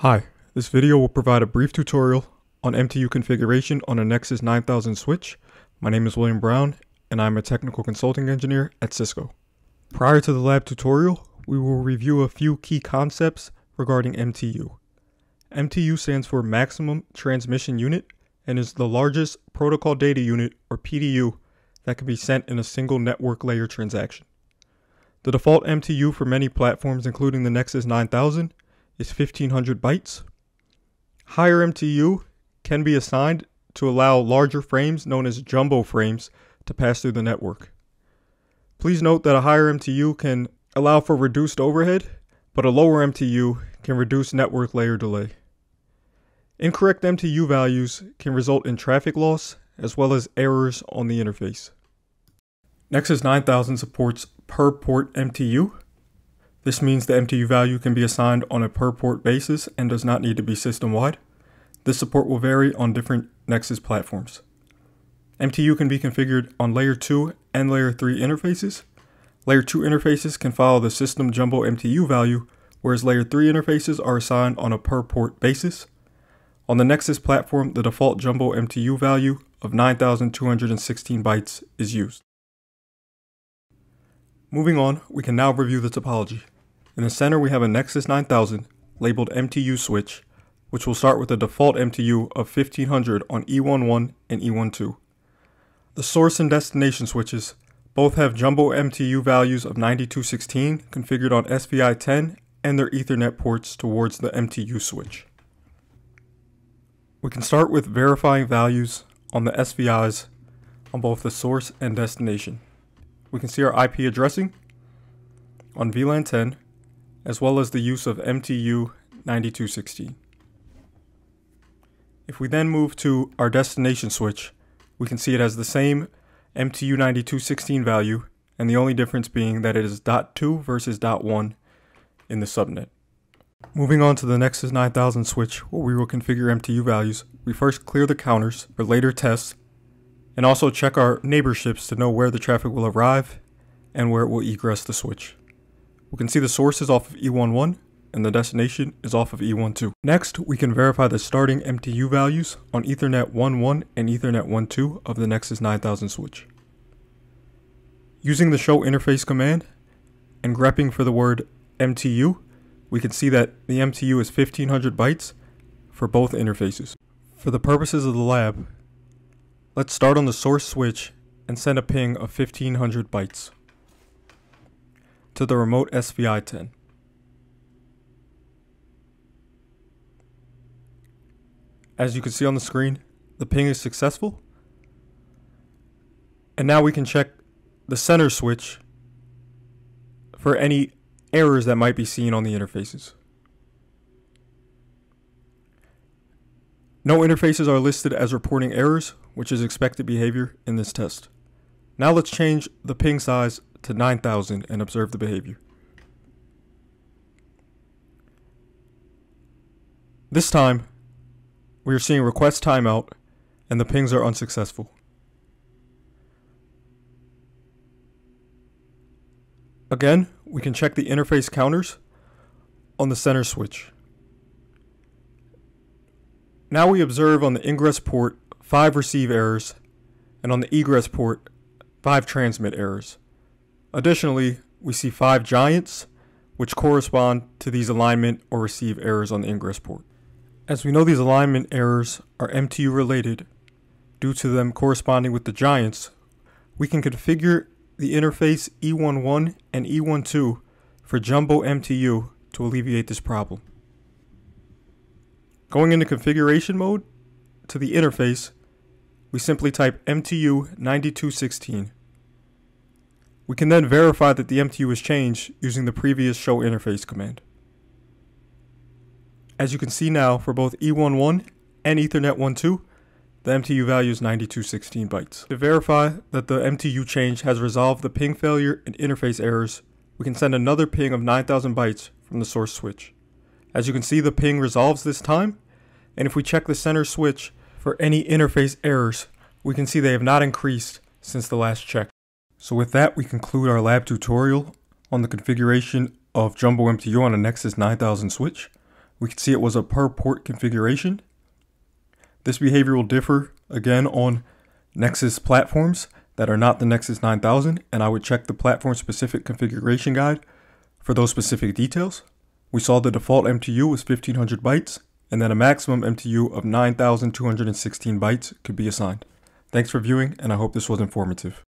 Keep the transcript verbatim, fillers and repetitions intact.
Hi, this video will provide a brief tutorial on M T U configuration on a Nexus nine thousand switch. My name is William Brown and I'm a technical consulting engineer at Cisco. Prior to the lab tutorial, we will review a few key concepts regarding M T U. M T U stands for Maximum Transmission Unit and is the largest Protocol Data Unit or P D U that can be sent in a single network layer transaction. The default M T U for many platforms including the Nexus nine thousand is fifteen hundred bytes. Higher M T U can be assigned to allow larger frames known as jumbo frames to pass through the network. Please note that a higher M T U can allow for reduced overhead, but a lower M T U can reduce network layer delay. Incorrect M T U values can result in traffic loss as well as errors on the interface. Nexus nine thousand supports per port M T U. This means the M T U value can be assigned on a per port basis and does not need to be system-wide. This support will vary on different Nexus platforms. M T U can be configured on layer two and layer three interfaces. Layer two interfaces can follow the system jumbo M T U value, whereas layer three interfaces are assigned on a per port basis. On the Nexus platform, the default jumbo M T U value of nine thousand two hundred sixteen bytes is used. Moving on, we can now review the topology. In the center, we have a Nexus nine thousand labeled M T U switch, which will start with a default M T U of fifteen hundred on E eleven and E twelve. The source and destination switches both have jumbo M T U values of ninety-two sixteen configured on S V I ten and their Ethernet ports towards the M T U switch. We can start with verifying values on the S V Is on both the source and destination. We can see our I P addressing on V LAN ten, as well as the use of M T U ninety-two sixteen. If we then move to our destination switch, we can see it has the same M T U ninety-two sixteen value, and the only difference being that it is dot two versus dot one in the subnet. Moving on to the Nexus nine thousand switch, where we will configure M T U values, we first clear the counters for later tests, and also check our neighborships to know where the traffic will arrive and where it will egress the switch. We can see the source is off of E eleven and the destination is off of E twelve. Next, we can verify the starting M T U values on Ethernet one one and Ethernet one two of the Nexus nine thousand switch. Using the show interface command and grepping for the word M T U, we can see that the M T U is fifteen hundred bytes for both interfaces. For the purposes of the lab, let's start on the source switch and send a ping of fifteen hundred bytes to the remote S V I ten. As you can see on the screen, the ping is successful. And now we can check the center switch for any errors that might be seen on the interfaces. No interfaces are listed as reporting errors, which is expected behavior in this test. Now let's change the ping size to nine thousand and observe the behavior. This time, we are seeing request timeout and the pings are unsuccessful. Again, we can check the interface counters on the center switch. Now we observe on the ingress port five receive errors and on the egress port five transmit errors. Additionally, we see five giants which correspond to these alignment or receive errors on the ingress port. As we know, these alignment errors are M T U related due to them corresponding with the giants. We can configure the interface E eleven and E twelve for jumbo M T U to alleviate this problem. Going into configuration mode to the interface, we simply type M T U ninety-two sixteen. We can then verify that the M T U is changed using the previous show interface command. As you can see now, for both E eleven and Ethernet one two, the M T U value is ninety-two sixteen bytes. To verify that the M T U change has resolved the ping failure and interface errors, we can send another ping of nine thousand bytes from the source switch. As you can see, the ping resolves this time, and if we check the center switch for any interface errors, we can see they have not increased since the last check. So with that, we conclude our lab tutorial on the configuration of jumbo M T U on a Nexus nine thousand switch. We can see it was a per port configuration. This behavior will differ again on Nexus platforms that are not the Nexus nine thousand, and I would check the platform specific configuration guide for those specific details. We saw the default M T U was fifteen hundred bytes, and then a maximum M T U of nine thousand two hundred sixteen bytes could be assigned. Thanks for viewing, and I hope this was informative.